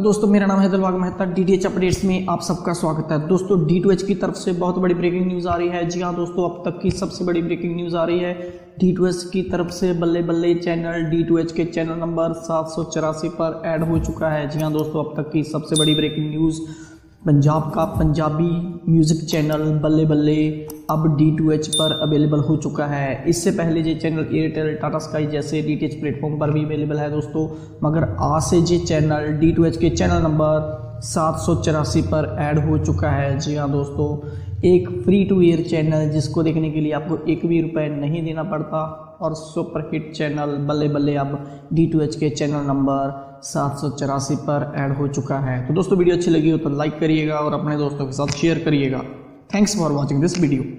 दोस्तों मेरा नाम है दिलबाग मेहता। DTH अपडेट्स में आप सबका स्वागत है। दोस्तों D2H की तरफ से बहुत बड़ी ब्रेकिंग न्यूज़ आ रही है। जी हाँ दोस्तों, अब तक की सबसे बड़ी ब्रेकिंग न्यूज़ आ रही है। D2H की तरफ से बल्ले बल्ले चैनल D2H के चैनल नंबर 784 पर ऐड हो चुका है। जी हाँ दोस्तों, अब तक की सबसे बड़ी ब्रेकिंग न्यूज़, पंजाब का पंजाबी म्यूज़िक चैनल बल्ले बल्ले अब D2H पर अवेलेबल हो चुका है। इससे पहले ये चैनल एयरटेल, टाटा स्काई जैसे DTH प्लेटफॉर्म पर भी अवेलेबल है दोस्तों, मगर आज से ये चैनल D2H के चैनल नंबर 784 पर ऐड हो चुका है। जी हाँ दोस्तों, एक फ्री टू एयर चैनल जिसको देखने के लिए आपको एक भी रुपये नहीं देना पड़ता, और सुपरहिट चैनल बल्ले बल्ले अब D2H के चैनल नंबर 784 पर ऐड हो चुका है। तो दोस्तों वीडियो अच्छी लगी हो तो लाइक करिएगा और अपने दोस्तों के साथ शेयर करिएगा। Thanks for watching this video.